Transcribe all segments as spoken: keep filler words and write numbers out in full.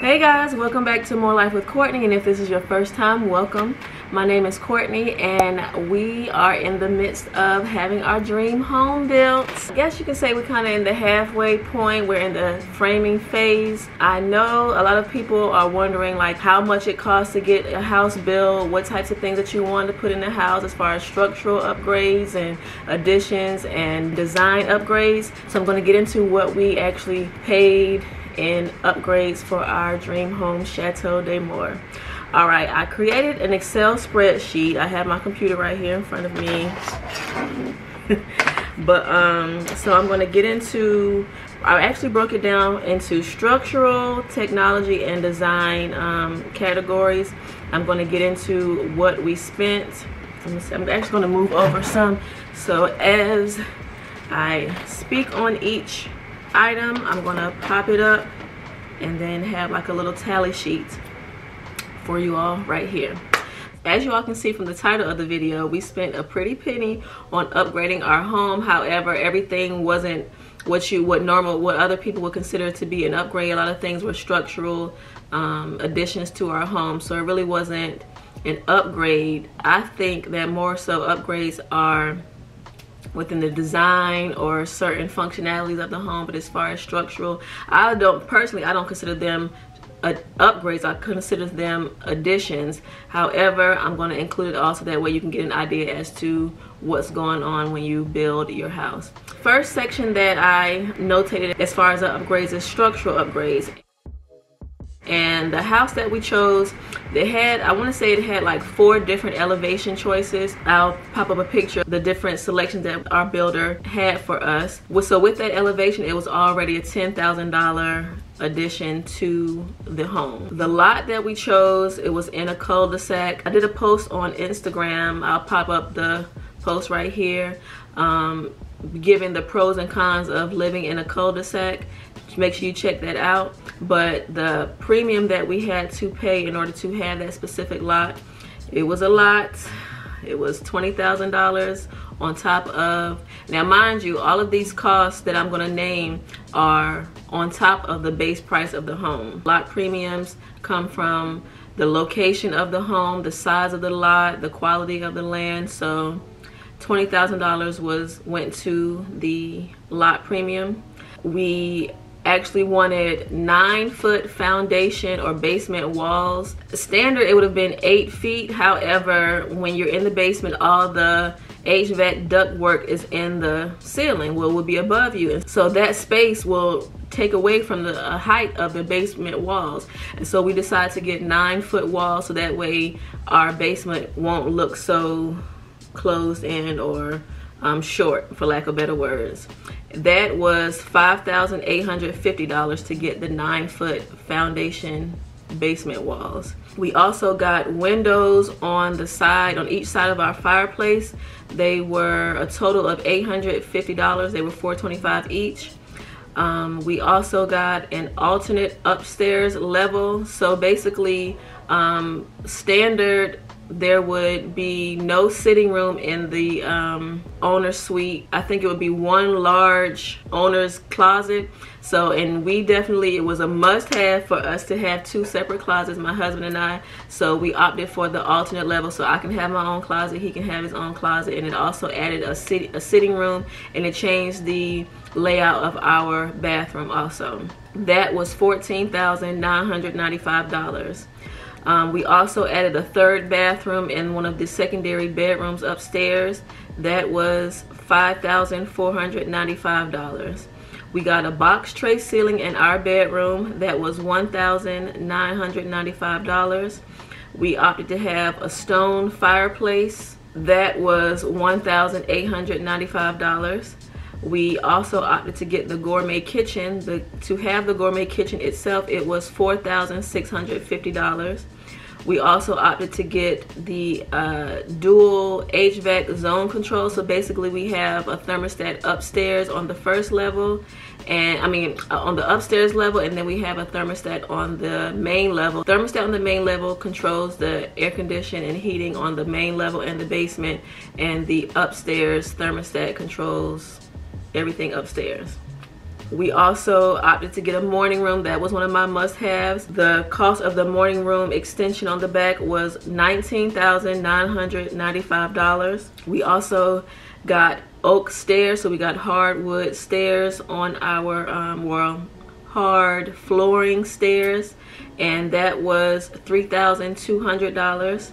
Hey guys, welcome back to Moore Life with Courtney, and if this is your first time, welcome. My name is Courtney and we are in the midst of having our dream home built. I guess you could say we're kind of in the halfway point. We're in the framing phase. I know a lot of people are wondering like how much it costs to get a house built, what types of things that you want to put in the house as far as structural upgrades and additions and design upgrades. So I'm going to get into what we actually paid and upgrades for our dream home, Chateau de Moore. All right, I created an Excel spreadsheet. I have my computer right here in front of me. but um, so I'm going to get into, I actually broke it down into structural, technology, and design um, categories. I'm going to get into what we spent. I'm actually going to move over some. So as I speak on each item, I'm gonna pop it up and then have like a little tally sheet for you all right here. As you all can see from the title of the video, we spent a pretty penny on upgrading our home. However, everything wasn't what you what normal what other people would consider to be an upgrade. A lot of things were structural um, additions to our home, so it really wasn't an upgrade. I think that more so upgrades are within the design or certain functionalities of the home, but as far as structural, I don't personally I don't consider them uh, upgrades. I consider them additions. However, I'm going to include it also, that way you can get an idea as to what's going on when you build your house. First section that I notated as far as the upgrades is structural upgrades. And the house that we chose, they had, I want to say it had like four different elevation choices. I'll pop up a picture of the different selections that our builder had for us. So with that elevation, it was already a ten thousand dollar addition to the home. The lot that we chose, it was in a cul-de-sac. I did a post on Instagram. I'll pop up the post right here, um, giving the pros and cons of living in a cul-de-sac. Make sure you check that out. But the premium that we had to pay in order to have that specific lot, it was a lot. It was twenty thousand dollars on top of, now mind you, all of these costs that I'm going to name are on top of the base price of the home. Lot premiums come from the location of the home, the size of the lot, the quality of the land. So twenty thousand dollars was went to the lot premium. We actually wanted nine foot foundation or basement walls. Standard it would have been eight feet, however when you're in the basement all the H V A C duct work is in the ceiling, well will be above you, and so that space will take away from the uh, height of the basement walls, and so we decided to get nine foot walls so that way our basement won't look so closed in or um, short, for lack of better words. That was five thousand eight hundred fifty dollars to get the nine foot foundation basement walls. We also got windows on the side, on each side of our fireplace. They were a total of eight hundred fifty dollars. They were four twenty-five each. Um, we also got an alternate upstairs level. So basically, um, standard, there would be no sitting room in the um, owner's suite. I think it would be one large owner's closet. So, and we definitely, it was a must have for us to have two separate closets, my husband and I. So we opted for the alternate level, so I can have my own closet, he can have his own closet. And it also added a, sit a sitting room, and it changed the layout of our bathroom also. That was fourteen thousand nine hundred ninety-five dollars. Um, we also added a third bathroom in one of the secondary bedrooms upstairs. That was five thousand four hundred ninety-five dollars. We got a box tray ceiling in our bedroom. That was one thousand nine hundred ninety-five dollars. We opted to have a stone fireplace. That was one thousand eight hundred ninety-five dollars. We also opted to get the gourmet kitchen. The, to have the gourmet kitchen itself, it was four thousand six hundred fifty dollars. We also opted to get the uh, dual H V A C zone control. So basically we have a thermostat upstairs on the first level, and I mean uh, on the upstairs level, and then we have a thermostat on the main level. Thermostat on the main level controls the air conditioning and heating on the main level and the basement, and the upstairs thermostat controls everything upstairs. We also opted to get a morning room. That was one of my must-haves. The cost of the morning room extension on the back was nineteen thousand nine hundred ninety-five dollars. We also got oak stairs, so we got hardwood stairs on our um, well, hard flooring stairs, and that was three thousand two hundred dollars.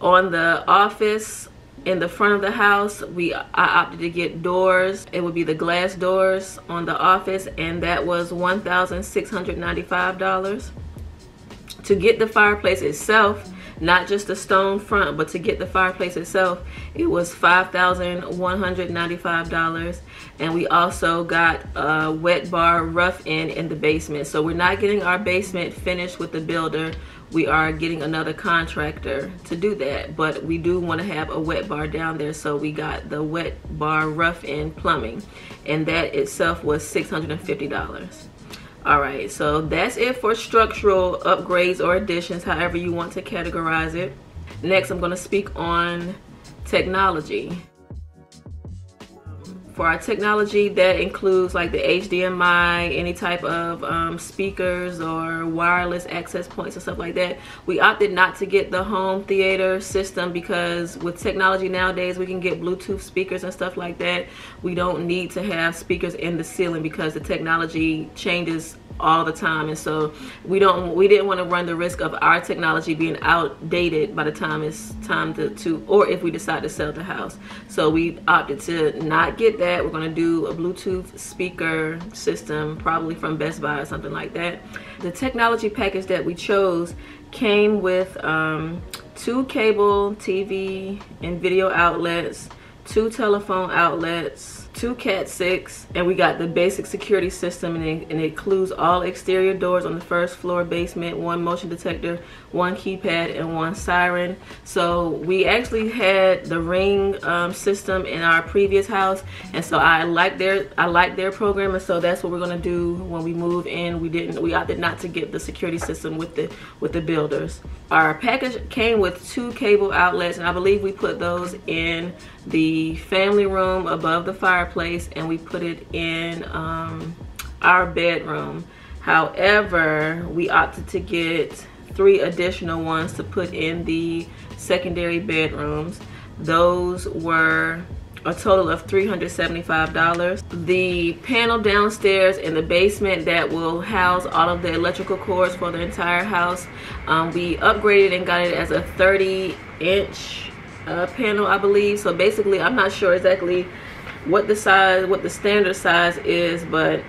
On the office in the front of the house, we I opted to get doors. It would be the glass doors on the office, and that was one thousand six hundred ninety-five dollars. To get the fireplace itself, not just the stone front, but to get the fireplace itself, it was five thousand one hundred ninety-five dollars. And we also got a wet bar rough in in the basement. So we're not getting our basement finished with the builder. We are getting another contractor to do that, but we do want to have a wet bar down there, so we got the wet bar rough in plumbing, and that itself was six hundred fifty dollars. All right, so that's it for structural upgrades or additions, however you want to categorize it. Next, I'm going to speak on technology. For our technology, that includes like the H D M I, any type of um, speakers or wireless access points and stuff like that. We opted not to get the home theater system because with technology nowadays, we can get Bluetooth speakers and stuff like that. We don't need to have speakers in the ceiling because the technology changes all the time, and so we don't we didn't want to run the risk of our technology being outdated by the time it's time to, to or if we decide to sell the house. So we opted to not get that. We're going to do a Bluetooth speaker system, probably from Best Buy or something like that. The technology package that we chose came with um, two cable T V and video outlets, two telephone outlets, two cat six, and we got the basic security system, and it, and it includes all exterior doors on the first floor basement, one motion detector, one keypad, and one siren. So we actually had the Ring um, system in our previous house, and so I like their I like their program, and so that's what we're gonna do when we move in. We didn't we opted not to get the security system with the with the builders. Our package came with two cable outlets, and I believe we put those in the family room above the fireplace, and we put it in um, our bedroom. However, we opted to get three additional ones to put in the secondary bedrooms. Those were a total of three hundred seventy-five dollars. The panel downstairs in the basement that will house all of the electrical cords for the entire house, um, we upgraded and got it as a thirty inch Uh, panel, I believe. So basically, I'm not sure exactly what the size, what the standard size is, but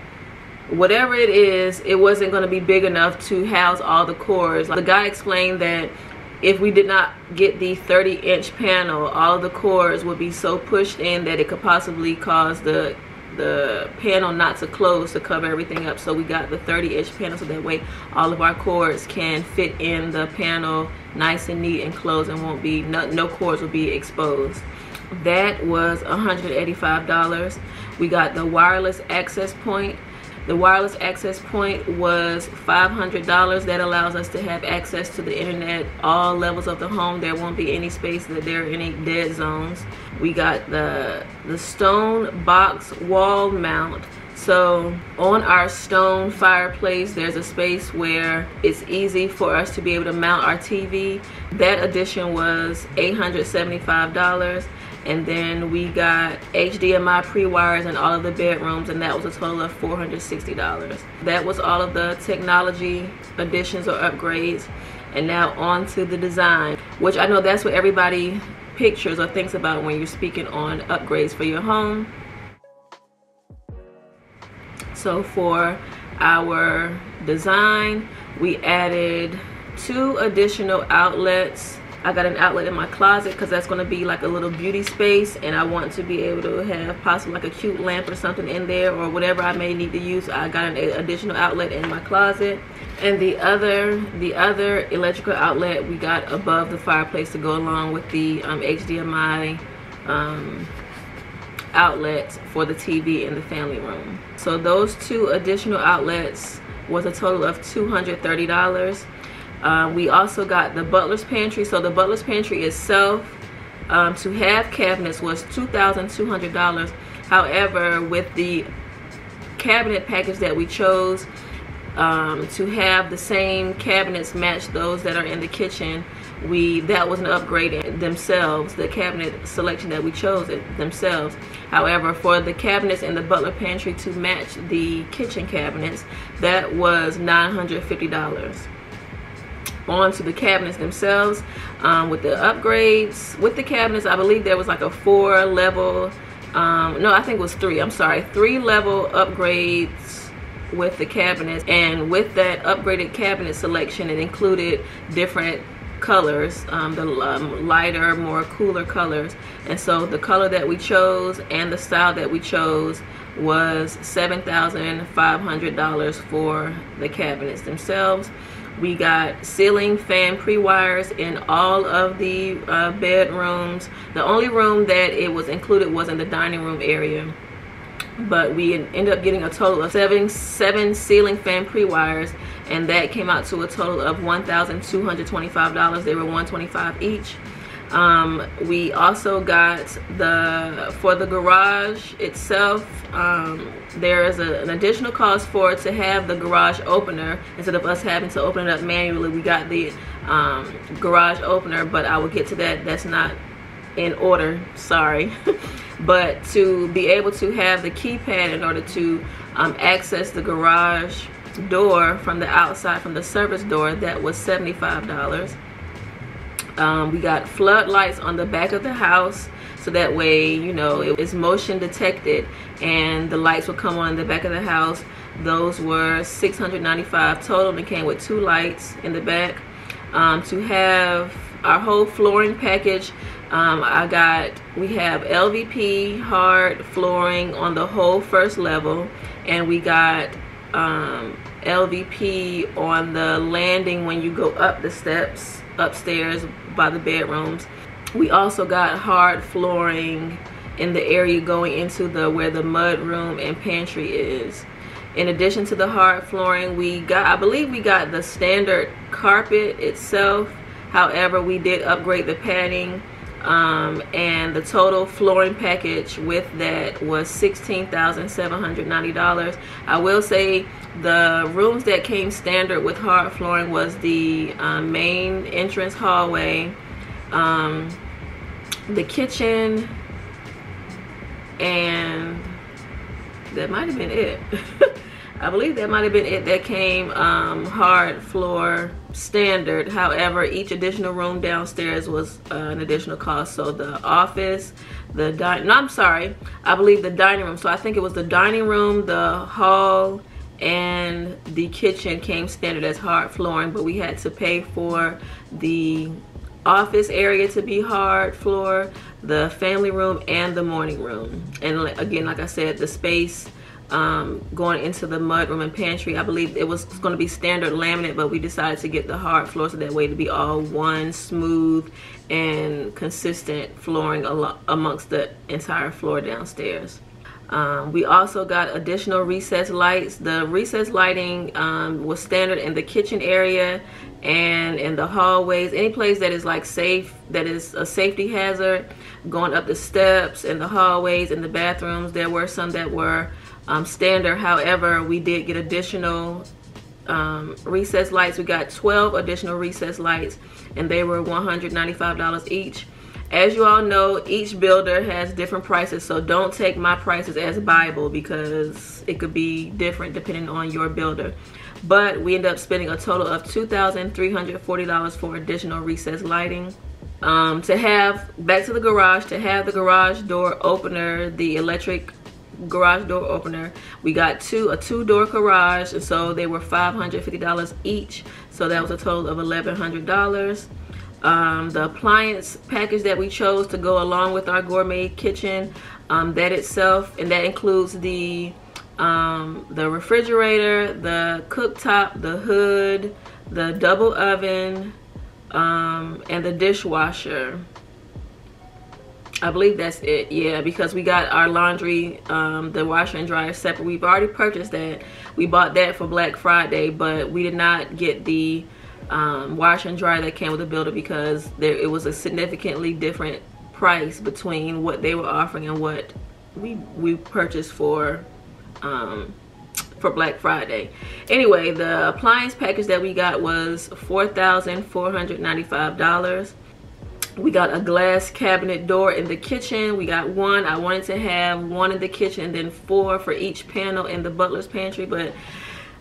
whatever it is, it wasn't going to be big enough to house all the cords. The guy explained that if we did not get the thirty inch panel, all the cords would be so pushed in that it could possibly cause the the panel not to close to cover everything up. So we got the thirty inch panel, so that way all of our cords can fit in the panel nice and neat and closed, and won't be no, no cords will be exposed. That was one hundred eighty-five dollars. We got the wireless access point. The wireless access point was five hundred dollars. That allows us to have access to the internet, all levels of the home. There won't be any space that there are any dead zones. We got the, the stone box wall mount. So on our stone fireplace, there's a space where it's easy for us to be able to mount our T V. That addition was eight hundred seventy-five dollars. And then we got H D M I pre-wires in all of the bedrooms, and that was a total of four hundred sixty dollars. That was all of the technology additions or upgrades. And now on to the design, which I know that's what everybody pictures or thinks about when you're speaking on upgrades for your home. So for our design, we added two additional outlets. I got an outlet in my closet because that's going to be like a little beauty space, and I want to be able to have possibly like a cute lamp or something in there, or whatever I may need to use. I got an additional outlet in my closet, and the other the other electrical outlet we got above the fireplace to go along with the um, H D M I um, outlets for the T V in the family room. So those two additional outlets was a total of two hundred thirty dollars. Uh, we also got the butler's pantry. So the butler's pantry itself, um, to have cabinets, was two thousand two hundred dollars. However, with the cabinet package that we chose, um, to have the same cabinets match those that are in the kitchen, we that was an upgrade in themselves, the cabinet selection that we chose themselves. However, for the cabinets in the butler pantry to match the kitchen cabinets, that was nine hundred fifty dollars. On to the cabinets themselves, um, with the upgrades with the cabinets, I believe there was like a four level um, no I think it was three I'm sorry three level upgrades with the cabinets, and with that upgraded cabinet selection it included different colors, um, the um, lighter, more cooler colors, and so the color that we chose and the style that we chose was seven thousand five hundred dollars for the cabinets themselves. We got ceiling fan pre-wires in all of the uh, bedrooms. The only room that it was included was in the dining room area, but we ended up getting a total of seven seven ceiling fan pre-wires, and that came out to a total of one thousand two hundred twenty-five dollars. They were one hundred twenty-five dollars each. Um, we also got the for the garage itself, um, there is a, an additional cost for it to have the garage opener. Instead of us having to open it up manually, we got the um, garage opener, but I will get to that. That's not in order, sorry. But to be able to have the keypad in order to um, access the garage door from the outside, from the service door, that was seventy-five dollars. Um, we got floodlights on the back of the house, so that way, you know, it is motion detected and the lights will come on in the back of the house. Those were six hundred ninety-five dollars total, and came with two lights in the back. Um, to have our whole flooring package, um, I got we have L V P hard flooring on the whole first level, and we got um, L V P on the landing when you go up the steps upstairs by the bedrooms. We also got hard flooring in the area going into the where the mud room and pantry is. In addition to the hard flooring, we got I believe we got the standard carpet itself. However, we did upgrade the padding, um, and the total flooring package with that was sixteen thousand seven hundred ninety dollars. I will say the rooms that came standard with hard flooring was the uh, main entrance hallway, um, the kitchen, and that might have been it. I believe that might have been it that came um, hard floor standard. However, each additional room downstairs was uh, an additional cost. So the office, the dining, no, I'm sorry, I believe the dining room. So I think it was the dining room, the hall, and the kitchen came standard as hard flooring, but we had to pay for the office area to be hard floor, the family room, and the morning room. And again, like I said, the space Um, going into the mudroom and pantry, I believe it was going to be standard laminate, but we decided to get the hard floor so that way to be all one smooth and consistent flooring amongst the entire floor downstairs. Um, we also got additional recessed lights. The recessed lighting um, was standard in the kitchen area and in the hallways, any place that is like safe, that is a safety hazard, going up the steps, in the hallways, in the bathrooms. There were some that were Um, standard. However, we did get additional um, recessed lights. We got twelve additional recessed lights, and they were one hundred ninety-five dollars each. As you all know, each builder has different prices, so don't take my prices as Bible, because it could be different depending on your builder. But we end up spending a total of two thousand three hundred forty dollars for additional recessed lighting. Um, to have, back to the garage, to have the garage door opener, the electric garage door opener, we got two a two-door garage, and so they were five hundred fifty dollars each, so that was a total of eleven hundred dollars. Um, the appliance package that we chose to go along with our gourmet kitchen, um, that itself, and that includes the um, the refrigerator, the cooktop, the hood, the double oven, um, and the dishwasher. I believe that's it, yeah, because we got our laundry, um, the washer and dryer separate. We've already purchased that. We bought that for Black Friday, but we did not get the um, washer and dryer that came with the builder, because there, it was a significantly different price between what they were offering and what we, we purchased for um, for Black Friday. Anyway, the appliance package that we got was four thousand four hundred ninety-five dollars. We got a glass cabinet door in the kitchen. We got one. I wanted to have one in the kitchen and then four for each panel in the butler's pantry, but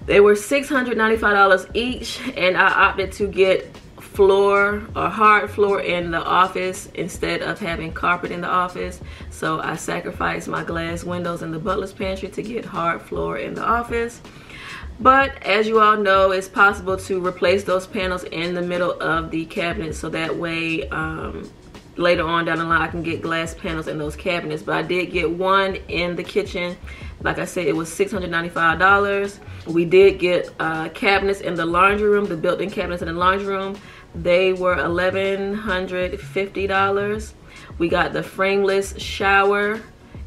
they were six hundred ninety-five dollars each, and I opted to get floor or hard floor in the office instead of having carpet in the office. So I sacrificed my glass windows in the butler's pantry to get hard floor in the office. But as you all know, it's possible to replace those panels in the middle of the cabinet, so that way um, later on down the line I can get glass panels in those cabinets. But I did get one in the kitchen. Like I said, it was six hundred ninety-five dollars. We did get uh, cabinets in the laundry room, the built-in cabinets in the laundry room. They were eleven fifty. We got the frameless shower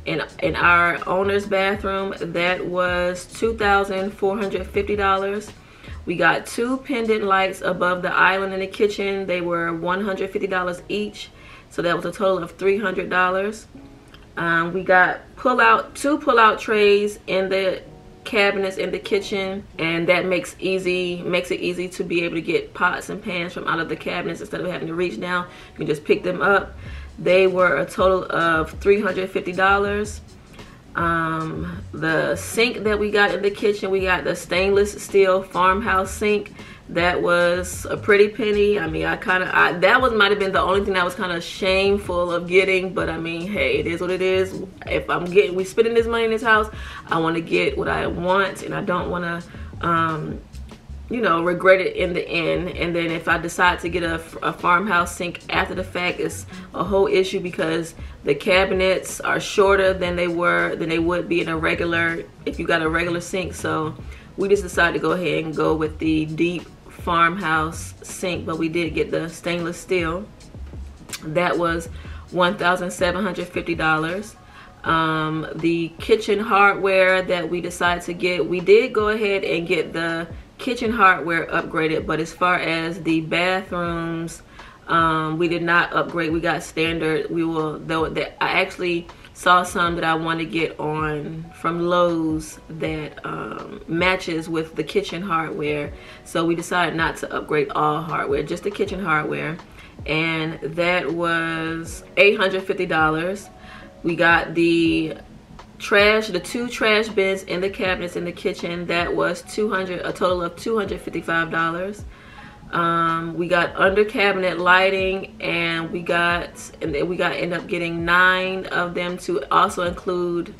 in in our owner's bathroom. That was two thousand four hundred fifty dollars. We got two pendant lights above the island in the kitchen. They were one hundred fifty dollars each, so that was a total of three hundred dollars. Um, we got pull out two pull out trays in the cabinets in the kitchen, and that makes easy makes it easy to be able to get pots and pans from out of the cabinets instead of having to reach down. You can just pick them up. They were a total of three hundred fifty dollars. Um, the sink that we got in the kitchen, we got the stainless steel farmhouse sink. That was a pretty penny. I mean, I kind of, that was might have been the only thing that was kind of shameful of getting, but I mean, hey, it is what it is. If I'm getting, we spending this money in this house, I want to get what I want, and I don't want to, um, you know, regret it in the end. And then if I decide to get a, a farmhouse sink after the fact, it's a whole issue because the cabinets are shorter than they were, than they would be in a regular, if you got a regular sink. So we just decided to go ahead and go with the deep farmhouse sink, but we did get the stainless steel. That was one thousand seven hundred fifty dollars. Um, the kitchen hardware that we decided to get, we did go ahead and get the kitchen hardware upgraded, but as far as the bathrooms, um, we did not upgrade. We got standard. We will, though, that I actually saw some that I want to get on from Lowe's that um, matches with the kitchen hardware, so we decided not to upgrade all hardware, just the kitchen hardware, and that was eight hundred fifty dollars. We got the trash, the two trash bins in the cabinets in the kitchen. That was two hundred, a total of two hundred fifty-five dollars. Um, we got under cabinet lighting, and we got, and we got end up getting nine of them to also include.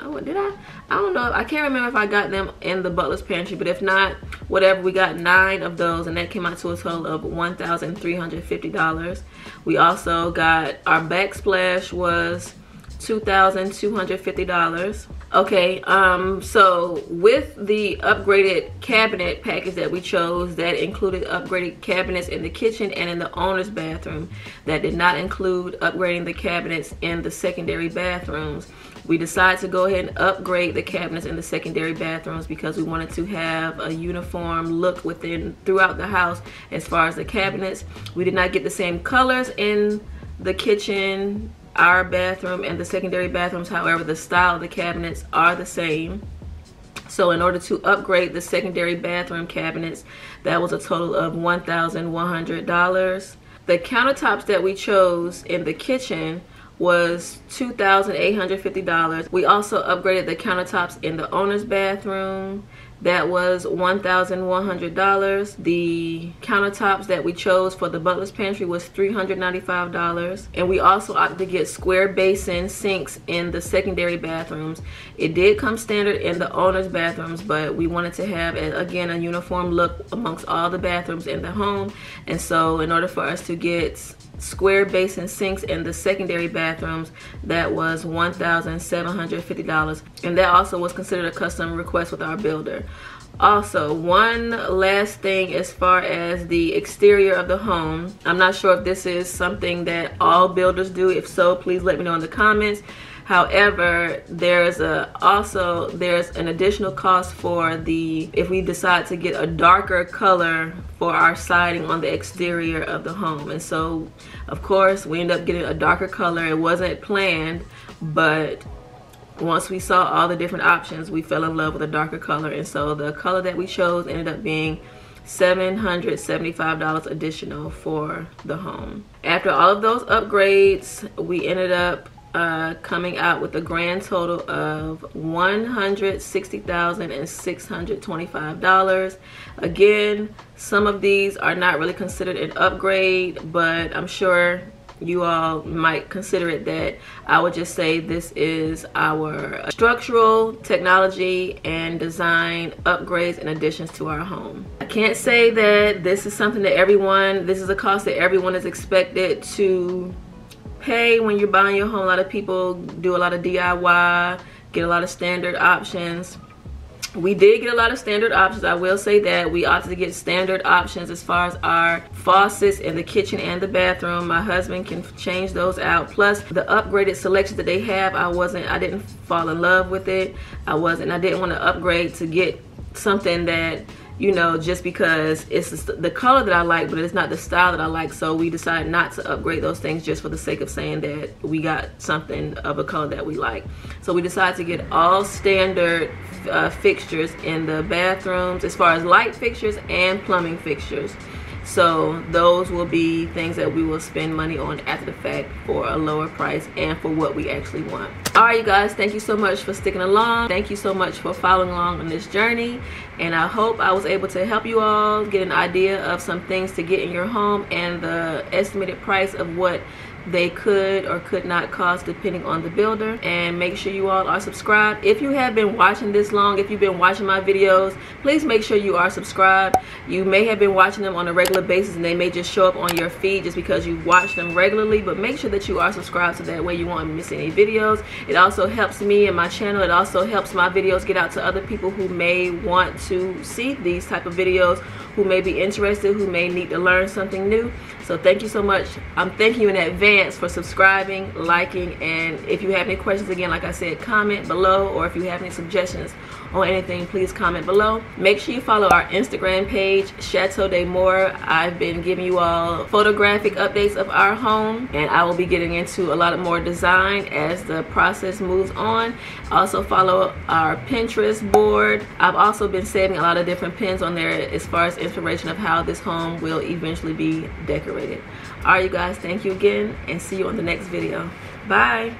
Oh, did I? I don't know. I can't remember if I got them in the butler's pantry, but if not, whatever. We got nine of those, and that came out to a total of one thousand three hundred fifty dollars. We also got our backsplash was two thousand two hundred fifty dollars. Okay, um, so with the upgraded cabinet package that we chose, that included upgraded cabinets in the kitchen and in the owner's bathroom. That did not include upgrading the cabinets in the secondary bathrooms. We decided to go ahead and upgrade the cabinets in the secondary bathrooms because we wanted to have a uniform look within throughout the house as far as the cabinets. We did not get the same colors in the kitchen, our bathroom, and the secondary bathrooms. However, the style of the cabinets are the same. So in order to upgrade the secondary bathroom cabinets, that was a total of one thousand one hundred dollars. The countertops that we chose in the kitchen was two thousand eight hundred fifty dollars. We also upgraded the countertops in the owner's bathroom. That was one thousand one hundred dollars. The countertops that we chose for the butler's pantry was three hundred ninety-five dollars. And we also opted to get square basin sinks in the secondary bathrooms. It did come standard in the owner's bathrooms, but we wanted to have, again, a uniform look amongst all the bathrooms in the home. And so in order for us to get square basin sinks in the secondary bathrooms, that was one thousand seven hundred fifty dollars, and that also was considered a custom request with our builder. Also, one last thing as far as the exterior of the home. I'm not sure if this is something that all builders do. If so, please let me know in the comments. However, there's a also there's an additional cost for the, if we decide to get a darker color for our siding on the exterior of the home. And so, of course, we end up getting a darker color. It wasn't planned, but Once we saw all the different options, we fell in love with a darker color, and so the color that we chose ended up being seven hundred seventy-five dollars additional for the home. After all of those upgrades, we ended up uh, coming out with a grand total of one hundred sixty thousand six hundred twenty-five dollars. Again, some of these are not really considered an upgrade, but I'm sure you all might consider it that. I would just say this is our structural, technology, and design upgrades and additions to our home. I can't say that this is something that everyone, this is a cost that everyone is expected to pay when you're buying your home. A lot of people do a lot of D I Y, get a lot of standard options. We did get a lot of standard options. I will say that we opted to get standard options as far as our faucets in the kitchen and the bathroom. My husband can change those out. Plus the upgraded selections that they have, I wasn't, I didn't fall in love with it. I wasn't, I didn't want to upgrade to get something that, you know, just because it's the color that I like, but it's not the style that I like. So we decided not to upgrade those things just for the sake of saying that we got something of a color that we like. So we decided to get all standard uh, fixtures in the bathrooms as far as light fixtures and plumbing fixtures. So those will be things that we will spend money on after the fact for a lower price and for what we actually want. All right, you guys, thank you so much for sticking along. Thank you so much for following along on this journey. And I hope I was able to help you all get an idea of some things to get in your home and the estimated price of what they could or could not cost depending on the builder. And make sure you all are subscribed. If you have been watching this long, if you've been watching my videos, please make sure you are subscribed. You may have been watching them on a regular basis and they may just show up on your feed just because you watch them regularly, but make sure that you are subscribed so that way you won't miss any videos. It also helps me and my channel. It also helps my videos get out to other people who may want to see these type of videos, who may be interested, who may need to learn something new. So thank you so much. I'm thanking you in advance for subscribing, liking, and if you have any questions, again, like I said, comment below, or if you have any suggestions on anything, please comment below. Make sure you follow our Instagram page, Chateau de Moore. I've been giving you all photographic updates of our home, and I will be getting into a lot of more design as the process moves on. Also follow our Pinterest board. I've also been saving a lot of different pins on there as far as inspiration of how this home will eventually be decorated. All right, you guys, thank you again, and see you on the next video. Bye.